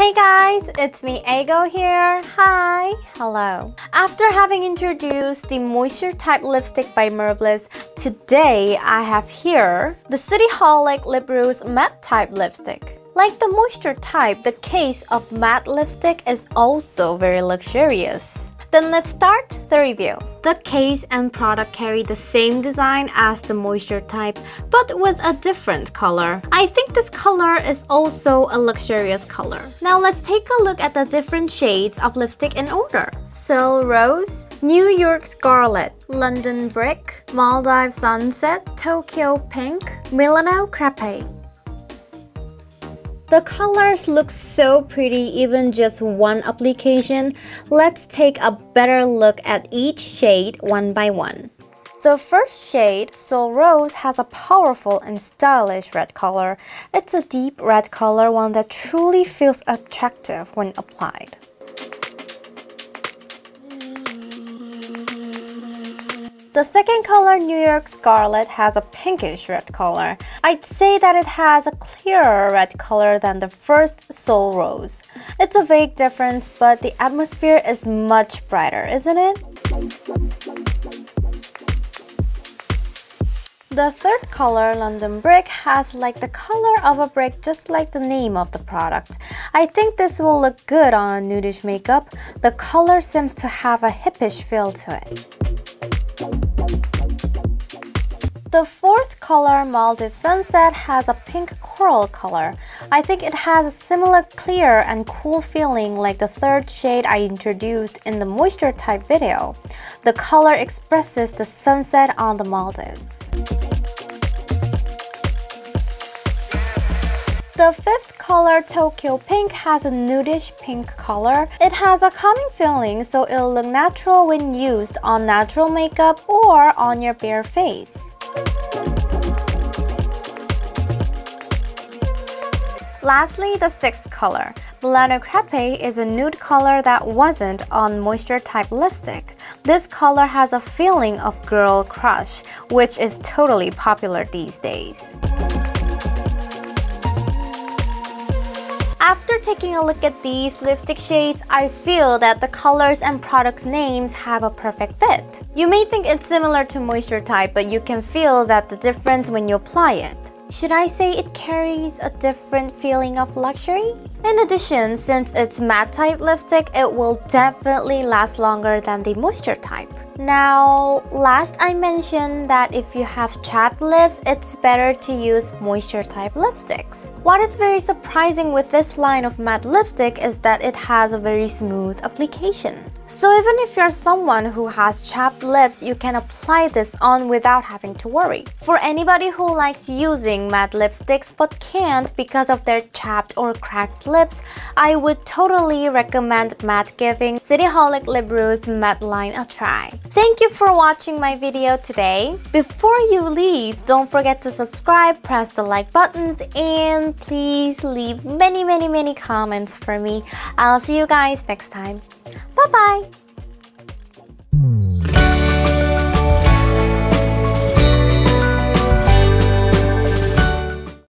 Hey guys, it's me Aego here. Hi, hello. After having introduced the Moisture Type Lipstick by Merbliss, today I have here the City Holic Lip Rouge Matte Type Lipstick. Like the Moisture Type, the case of matte lipstick is also very luxurious. Then let's start the review. The case and product carry the same design as the Moisture Type, but with a different color. I think this color is also a luxurious color. Now let's take a look at the different shades of lipstick in order. Seoul Rose, New York Scarlet, London Brick, Maldive Sunset, Tokyo Pink, Milano Crepe. The colors look so pretty even just one application. Let's take a better look at each shade one by one. The first shade, Seoul Rose, has a powerful and stylish red color. It's a deep red color, one that truly feels attractive when applied. The second color, New York Scarlet, has a pinkish red color. I'd say that it has a clearer red color than the first, Seoul Rose. It's a vague difference, but the atmosphere is much brighter, isn't it? The third color, London Brick, has like the color of a brick, just like the name of the product. I think this will look good on a nudish makeup. The color seems to have a hippish feel to it. The fourth color, Maldive Sunset, has a pink coral color. I think it has a similar clear and cool feeling like the third shade I introduced in the Moisture Type video. The color expresses the sunset on the Maldives. The fifth color, Tokyo Pink, has a nudish pink color. It has a calming feeling, so it'll look natural when used on natural makeup or on your bare face. Lastly, the sixth color, Milano Crepe, is a nude color that wasn't on Moisture Type lipstick. This color has a feeling of girl crush, which is totally popular these days. After taking a look at these lipstick shades, I feel that the colors and products names have a perfect fit. You may think it's similar to Moisture Type, but you can feel that the difference when you apply it. Should I say it carries a different feeling of luxury? In addition, since it's matte type lipstick, it will definitely last longer than the Moisture Type. Now, last I mentioned that if you have chapped lips, it's better to use Moisture Type lipsticks. What is very surprising with this line of matte lipstick is that it has a very smooth application. So even if you're someone who has chapped lips, you can apply this on without having to worry. For anybody who likes using matte lipsticks but can't because of their chapped or cracked lips, I would totally recommend matte giving City Holic Lip Rouge Matte line a try. Thank you for watching my video today. Before you leave, don't forget to subscribe, press the like buttons, and please leave many comments for me. I'll see you guys next time. Bye-bye!